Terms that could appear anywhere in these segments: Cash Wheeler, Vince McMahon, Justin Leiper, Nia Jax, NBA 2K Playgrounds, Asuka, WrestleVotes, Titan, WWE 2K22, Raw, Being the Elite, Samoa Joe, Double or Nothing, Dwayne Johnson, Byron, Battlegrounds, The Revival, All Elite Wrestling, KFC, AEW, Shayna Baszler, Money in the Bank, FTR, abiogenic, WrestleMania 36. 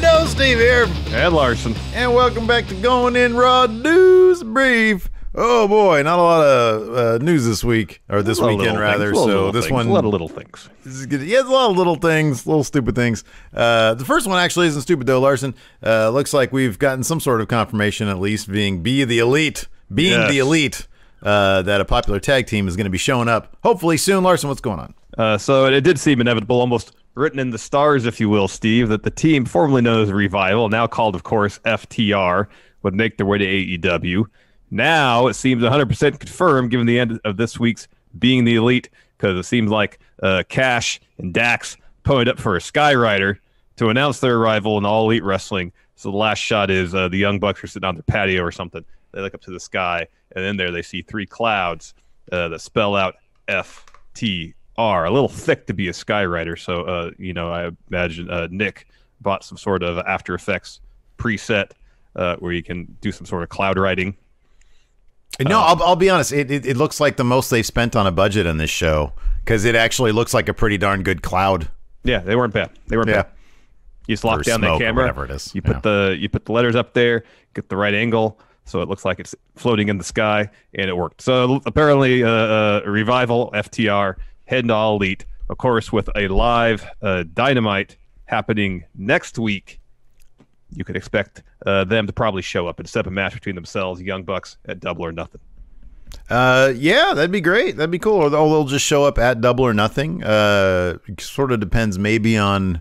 friendo, Steve here. And Larson. And welcome back to Going In Raw News Brief. Oh boy, not a lot of news this week, or this weekend rather, so this one... A lot of little things. Yeah, a lot of little things, little stupid things. The first one actually isn't stupid though, Larson. Looks like we've gotten some sort of confirmation, at least, being the elite, that a popular tag team is going to be showing up, hopefully soon. Larson, what's going on? So it did seem inevitable, almost written in the stars, if you will, Steve, that the team formerly known as The Revival, now called, of course, FTR, would make their way to AEW. Now it seems 100% confirmed, given the end of this week's Being the Elite, because it seems like Cash and Dax ponied up for a Skyrider to announce their arrival in All Elite Wrestling. So the last shot is the Young Bucks are sitting on their patio or something. They look up to the sky, and in there they see three clouds that spell out FTR. A little thick to be a Skyrider, so I imagine Nick bought some sort of After Effects preset where you can do some sort of cloud writing. No, I'll be honest. It looks like the most they've spent on a budget on this show, because it actually looks like a pretty darn good cloud. Yeah, they weren't bad. They weren't bad. You just lock down that camera, whatever it is. You put the letters up there, get the right angle, so it looks like it's floating in the sky, and it worked. So apparently, Revival, FTR, heading to All Elite, of course, with a live Dynamite happening next week. You could expect them to probably show up and set up a match between themselves, Young Bucks, at Double or Nothing. Yeah, that'd be great. That'd be cool. Or they'll just show up at Double or Nothing. Sort of depends, maybe on.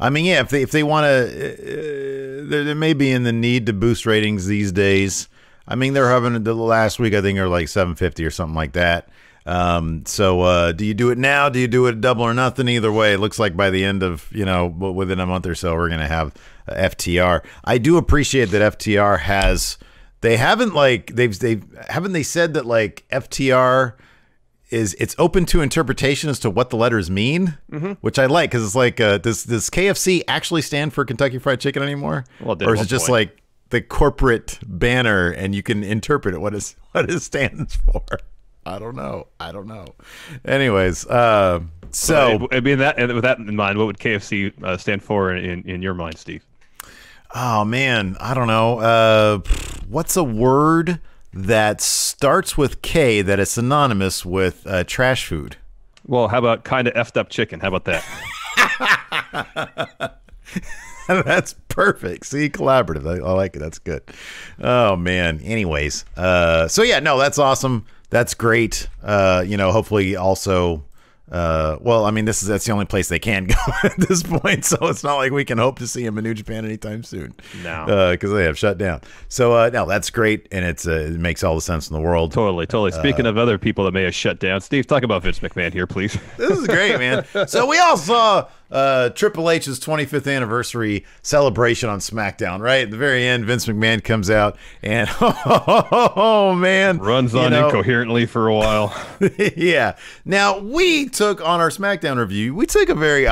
I mean, yeah, if they want to, there may be in the need to boost ratings these days. I mean, they're having the last week, I think, are like 750 or something like that. So do you do it now? Do you do it at Double or Nothing? Either way, it looks like by the end of, within a month or so, we're going to have FTR. I do appreciate that FTR has, haven't they said that, like, FTR is, it's open to interpretation as to what the letters mean, which I like, because it's like, does KFC actually stand for Kentucky Fried Chicken anymore? Well, or is it just like the corporate banner and you can interpret it, what it stands for? I don't know. Anyways, so I mean, that, and with that in mind, what would KFC stand for in your mind, Steve? Oh man, I don't know. What's a word that starts with K that is synonymous with trash food? Well, how about kind of effed up chicken? How about that? That's perfect. See, collaborative. I like it. That's good. Oh man. Anyways, so yeah, no, that's awesome. That's great. Hopefully also, that's the only place they can go at this point, so it's not like we can hope to see him in New Japan anytime soon. No, because they have shut down. So no, that's great, and it's it makes all the sense in the world. Totally. Speaking of other people that may have shut down, Steve, talk about Vince McMahon here, please. This is great, man. So we all saw Triple H's 25th anniversary celebration on SmackDown, right? At the very end, Vince McMahon comes out and man, runs on incoherently for a while. Yeah. Now we took on our SmackDown review, we took a very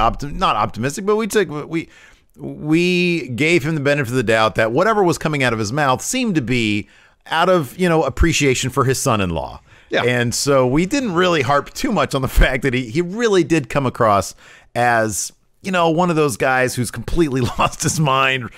we gave him the benefit of the doubt that whatever was coming out of his mouth seemed to be out of appreciation for his son-in-law. Yeah. And so we didn't really harp too much on the fact that he really did come across as, one of those guys who's completely lost his mind,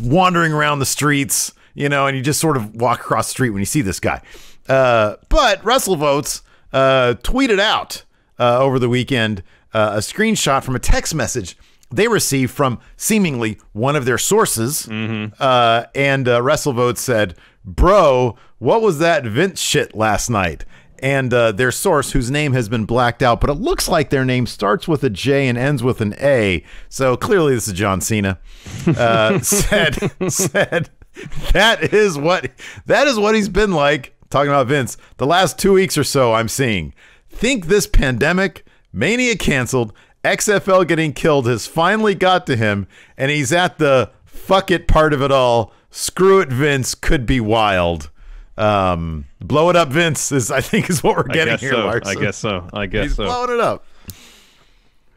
wandering around the streets, and you just sort of walk across the street when you see this guy. But WrestleVotes tweeted out over the weekend a screenshot from a text message they received from seemingly one of their sources. And WrestleVotes said, "Bro, what was that Vince shit last night?" And their source, whose name has been blacked out, but it looks like their name starts with a J and ends with an A, so clearly this is John Cena, said that is what he's been like, talking about Vince, the last 2 weeks or so. I'm seeing, think this pandemic, Mania canceled, XFL getting killed has finally got to him, and he's at the fuck it part of it all. Screw it, Vince, could be wild. Blow it up, Vince, I think is what we're getting here, Larson. I guess so. He's blowing it up.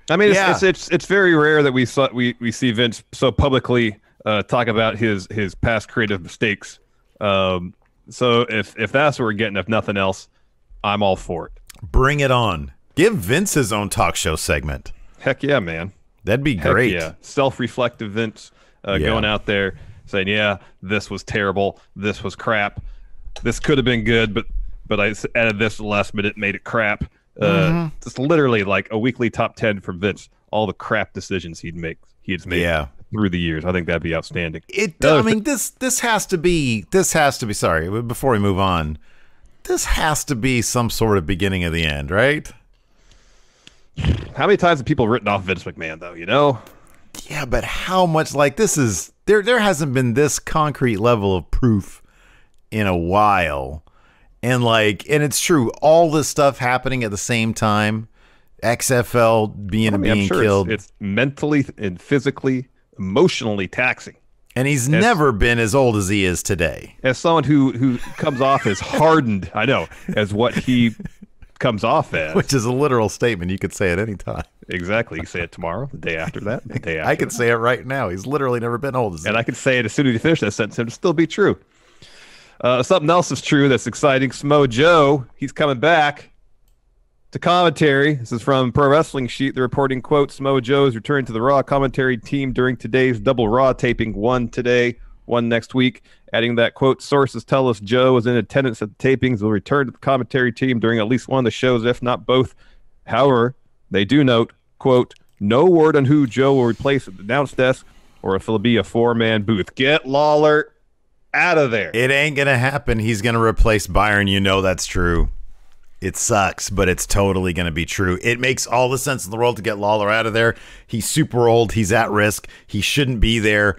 I mean, yeah. it's very rare that we see Vince so publicly talk about his past creative mistakes. So if that's what we're getting, if nothing else, I'm all for it. Bring it on. Give Vince his own talk show segment. Heck yeah, man. That'd be great. Yeah. Self-reflective Vince. going out there saying, yeah, this was terrible, this was crap, this could have been good, but I added this at the last minute, made it crap. Just literally like a weekly top 10 from Vince, all the crap decisions he'd made through the years. I think that'd be outstanding. I mean, this has to be, sorry, before we move on, this has to be some sort of beginning of the end, right? How many times have people written off Vince McMahon, though, you know? Yeah, but how much, like, this is, there hasn't been this concrete level of proof in a while. And, like, and it's true, all this stuff happening at the same time, XFL being killed. It's mentally and physically, emotionally taxing. And he's never been as old as he is today. As someone who comes off as hardened, I know, as what he comes off as. Which is a literal statement you could say at any time. Exactly. You can say it tomorrow, the day after that, the day after I could say it right now. He's literally never been old as I could say it as soon as you finish that sentence, it would still be true. Something else is true that's exciting. Samoa Joe, he's coming back to commentary. This is from Pro Wrestling Sheet. They're reporting, quote, Samoa Joe's returned to the Raw commentary team during today's Double Raw taping, one today, one next week. Adding that, quote, sources tell us Joe was in attendance at the tapings, will return to the commentary team during at least one of the shows, if not both. However, they do note, quote, no word on who Joe will replace at the announce desk or if it'll be a four-man booth. Get Lawler out of there. It ain't gonna happen. He's gonna replace Byron. You know that's true. It sucks, but it's totally gonna be true. It makes all the sense in the world to get Lawler out of there. He's super old. He's at risk. He shouldn't be there.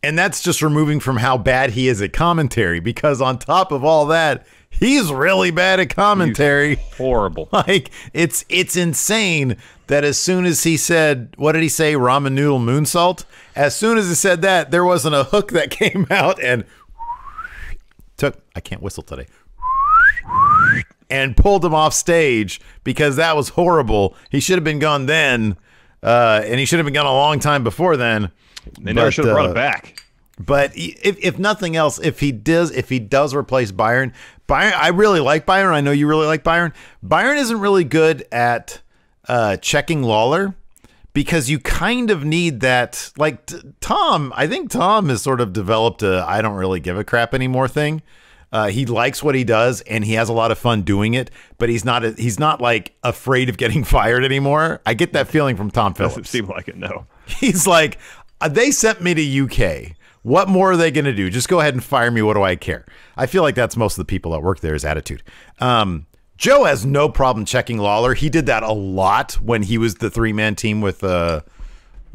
And that's just removing from how bad he is at commentary, because on top of all that, he's really bad at commentary. He's horrible. Like, it's insane that as soon as he said, what did he say, ramen noodle moonsault? As soon as he said that, there wasn't a hook that came out and took, I can't whistle today, and pulled him off stage, because that was horrible. He should have been gone then, and he should have been gone a long time before then. They never should have brought it back. But if nothing else, if he does replace Byron, I really like Byron. I know you really like Byron. Byron isn't really good at checking Lawler, because you kind of need that. Like Tom, I think Tom has sort of developed a I don't really give a crap anymore thing. He likes what he does, and he has a lot of fun doing it. But he's not like afraid of getting fired anymore. I get that feeling from Tom Phillips. Doesn't seem like it. No, he's like, they sent me to UK. What more are they going to do? Just go ahead and fire me. What do I care? I feel like that's most of the people that work there's attitude. Joe has no problem checking Lawler. He did that a lot when he was the three-man team with the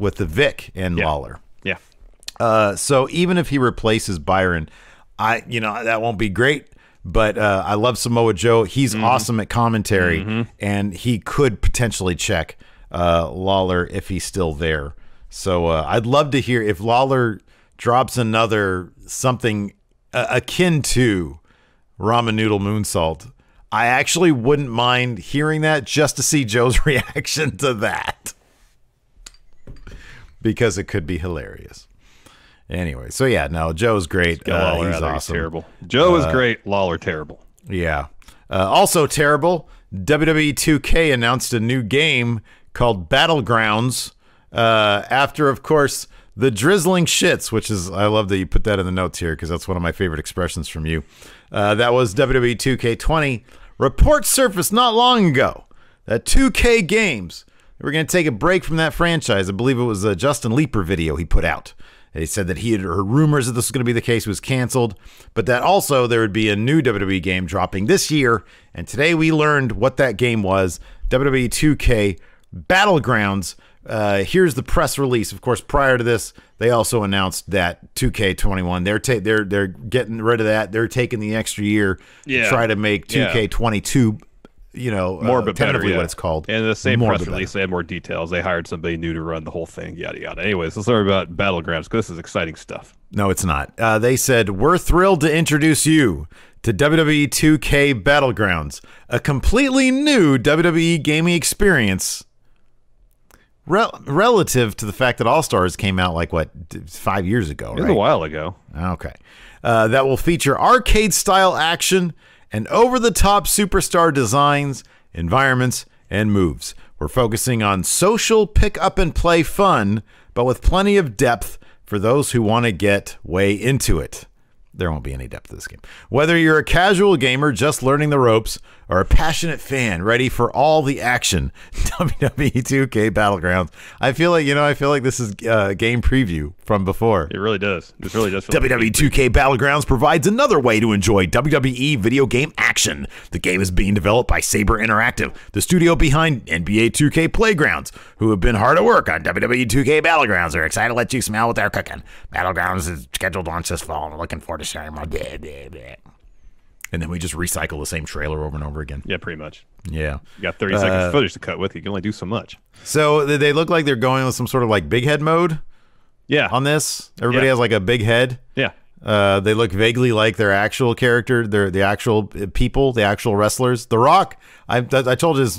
Vic and Lawler. Yeah. So even if he replaces Byron, that won't be great. But I love Samoa Joe. He's awesome at commentary, and he could potentially check Lawler if he's still there. So I'd love to hear if Lawler drops another something akin to ramen noodle moonsault. I actually wouldn't mind hearing that, just to see Joe's reaction to that, because it could be hilarious. Anyway, so yeah, no, Joe's great. He's awesome. Terrible. Joe is great. Lawler terrible. Yeah. Also terrible. WWE 2K announced a new game called Battlegrounds. After, of course, the drizzling shits, which is, I love that you put that in the notes here, because that's one of my favorite expressions from you. That was WWE 2K20. Reports surfaced not long ago that 2K Games, we're going to take a break from that franchise. I believe it was a Justin Leiper video he put out. He said that he had heard rumors that this was going to be the case, was canceled, but that also there would be a new WWE game dropping this year. And today we learned what that game was, WWE 2K Battlegrounds. Here's the press release. Of course, prior to this, they also announced that 2K21, they're getting rid of that. They're taking the extra year to try to make 2K22, you know, more but better, what it's called. And the same press release, they had more details. They hired somebody new to run the whole thing, yada yada. Anyways, let's learn about Battlegrounds, because this is exciting stuff. No, it's not. They said, we're thrilled to introduce you to WWE 2K Battlegrounds, a completely new WWE gaming experience. Relative to the fact that All-Stars came out like, what, 5 years ago, right? It was a while ago. Okay. That will feature arcade-style action and over-the-top superstar designs, environments, and moves. We're focusing on social pick-up-and-play fun, but with plenty of depth for those who want to get way into it. There won't be any depth to this game. Whether you're a casual gamer just learning the ropes or a passionate fan ready for all the action, WWE 2K Battlegrounds. I feel like, you know, I feel like this is a game preview from before. It really does. It really does. WWE 2K Battlegrounds provides another way to enjoy WWE video game action. The game is being developed by Saber Interactive, the studio behind NBA 2K Playgrounds, who have been hard at work on WWE 2K Battlegrounds. They're excited to let you smell what they're cooking. Battlegrounds is scheduled to launch this fall, and we're looking forward to sharing my day. And then we just recycle the same trailer over and over again. Yeah, pretty much. Yeah. You got 30 seconds of footage to cut with. You can only do so much. So they look like they're going with some sort of like big head mode. Yeah. On this. Everybody has like a big head. Yeah. They look vaguely like their actual character, the actual people, the actual wrestlers. The Rock, I told you this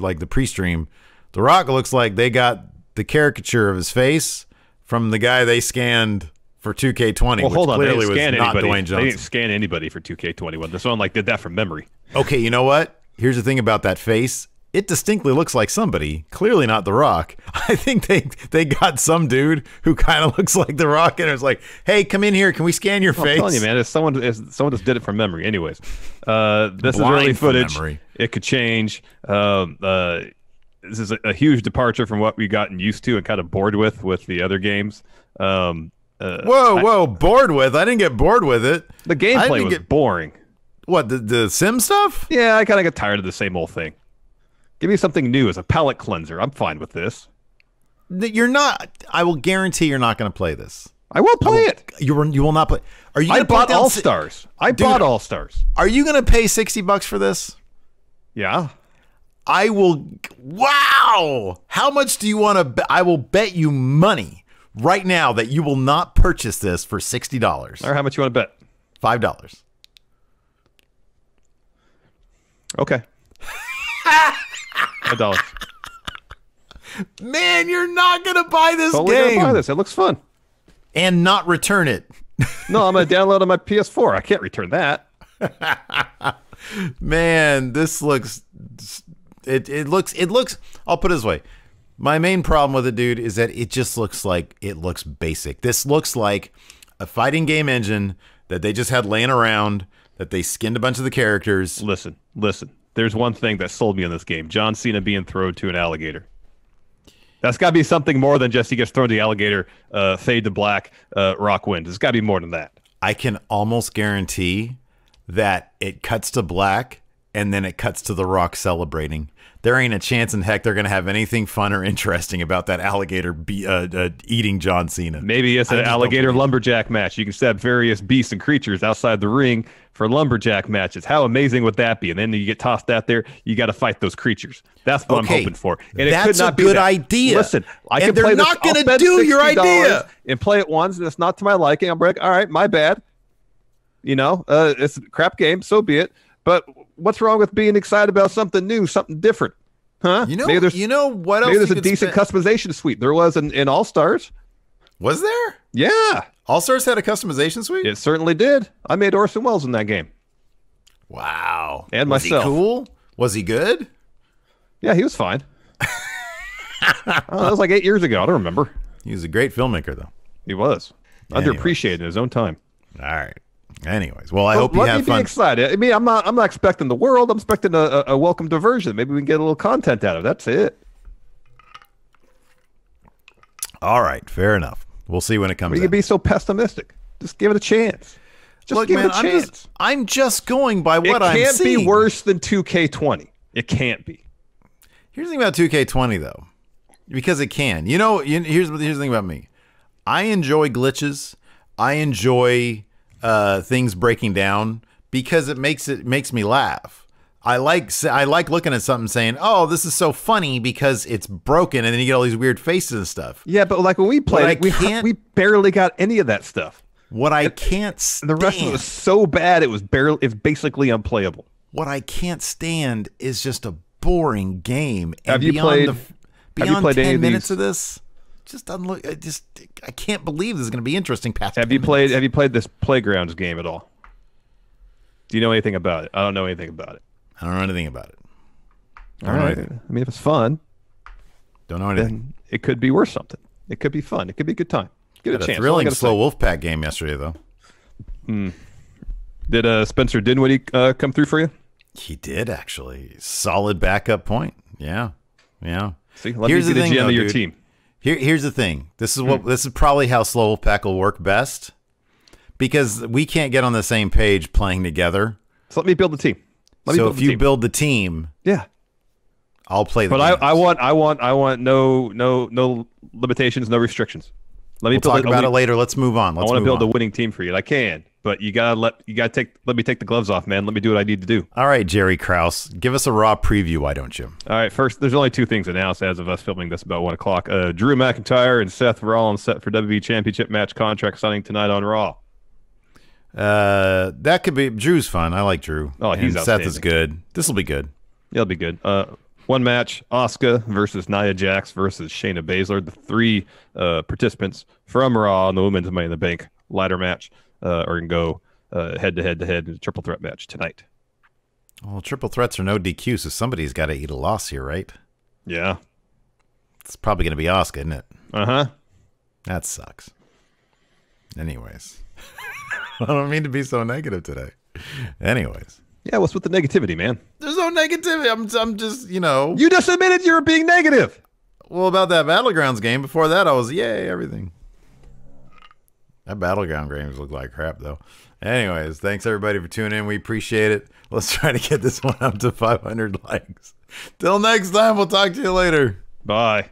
like the pre-stream, The Rock looks like they got the caricature of his face from the guy they scanned for 2K20, well, hold on. Clearly was not Dwayne Johnson. They didn't scan anybody for 2K21. This one like did that from memory. Okay, you know what? Here's the thing about that face. It distinctly looks like somebody, clearly not The Rock. I think they got some dude who kind of looks like The Rock, and it's like, hey, come in here. Can we scan your face? I'm telling you, man, someone just did it from memory. Anyways, this is early footage. It could change. This is a huge departure from what we've gotten used to and kind of bored with the other games. Whoa, bored with? I didn't get bored with it. The gameplay was boring. What, the sim stuff? Yeah, I kind of got tired of the same old thing. Give me something new as a palate cleanser. I'm fine with this. You're not. I will guarantee you're not going to play this. I will play it. You will not play. Are you? I bought All-Stars. I bought All-Stars. Are you going to pay $60 for this? Yeah. I will. Wow. How much do you want to? I will bet you money right now that you will not purchase this for $60. Or how much you want to bet? $5. Okay. $1. Man, you're not gonna buy this game. Gonna buy this. It looks fun. And not return it. No, I'm gonna download on my PS4. I can't return that. Man, this looks. It looks. I'll put it this way. My main problem with it, dude, is that it just looks like it looks basic. This looks like a fighting game engine that they just had laying around, that they skinned a bunch of the characters. Listen. There's one thing that sold me on this game. John Cena being thrown to an alligator. That's got to be something more than just he gets thrown to the alligator, fade to black, Rock wins. It's got to be more than that. I can almost guarantee that it cuts to black and then it cuts to The Rock celebrating. There ain't a chance in heck they're going to have anything fun or interesting about that alligator eating John Cena. Maybe it's an alligator lumberjack match. You can set various beasts and creatures outside the ring for lumberjack matches. How amazing would that be? And then you get tossed out there. You got to fight those creatures. That's what I'm hoping for. And that's it could not be a good idea. Listen, I can play this. And they're not going to do your idea. And play it once, and it's not to my liking. I'm like, all right, my bad. You know, it's a crap game. So be it. But what's wrong with being excited about something new, something different? Huh? You know, what else? Maybe there's a decent customization suite. There was in All-Stars. Was there? Yeah. All-Stars had a customization suite? It certainly did. I made Orson Welles in that game. Wow. And myself. Was he cool? Was he good? Yeah, he was fine. That was like 8 years ago. I don't remember. He was a great filmmaker, though. He was. Underappreciated in his own time. All right. Anyways, well, I hope you have fun. Let me be excited. I mean, I'm not expecting the world. I'm expecting a welcome diversion. Maybe we can get a little content out of it. That's it. All right, fair enough. We'll see when it comes out. You can be so pessimistic. Just give it a chance. Just give it a chance. I'm just going by what I'm seeing. It can't be worse than 2K20. It can't be. Here's the thing about 2K20, though, because it can. You know, here's the thing about me. I enjoy glitches. I enjoy things breaking down because it makes me laugh. I like looking at something saying, oh, this is so funny because it's broken, and then you get all these weird faces and stuff. Yeah, but like when we played, we barely got any of that stuff. What I can't stand, the rest of it was so bad it was barely, it's basically unplayable. What I can't stand is just a boring game. And have you played 10 minutes of this? Just doesn't look. I can't believe this is going to be interesting. Have you played this Playgrounds game at all? Do you know anything about it? I don't know anything about it. I don't know anything about it. All right. I mean, if it's fun, don't know anything. It could be worth something. It could be fun. It could be a good time. Get a chance. A thrilling slow Wolfpack game yesterday, though. Mm. Did Spencer Dinwiddie come through for you? He did, actually. Solid backup point. Yeah, yeah. See, here's the thing, though, your team. Here's the thing. This is what this is probably how slow Wolfpack will work best, because we can't get on the same page playing together. So let me build the team. So if you build the team, yeah, I'll play the game. But I want no limitations, no restrictions. We'll talk about it later. Let's move on. I want to build a winning team for you. And I can, but you gotta let me take the gloves off, man. Let me do what I need to do. All right, Jerry Krause, give us a Raw preview. Why don't you? All right, first, there's only two things announced as of us filming this about 1 o'clock. Drew McIntyre and Seth Rollins set for WWE Championship match contract signing tonight on Raw. That could be Drew's fun. I like Drew. Oh, he's outstanding. Seth is good. This will be good. It'll be good. One match, Asuka versus Nia Jax versus Shayna Baszler, the three participants from Raw and the Women's Money in the Bank ladder match are going to go head-to-head in a triple threat match tonight. Well, triple threats are no DQ, so somebody's got to eat a loss here, right? Yeah. It's probably going to be Asuka, isn't it? Uh-huh. That sucks. Anyways. I don't mean to be so negative today. Anyways. Yeah, what's with the negativity, man? There's no negativity. I'm just, you know. You just admitted you were being negative. Well, about that Battlegrounds game. Before that, I was, yay, everything. That Battleground games look like crap, though. Anyways, thanks, everybody, for tuning in. We appreciate it. Let's try to get this one up to 500 likes. Till next time, we'll talk to you later. Bye.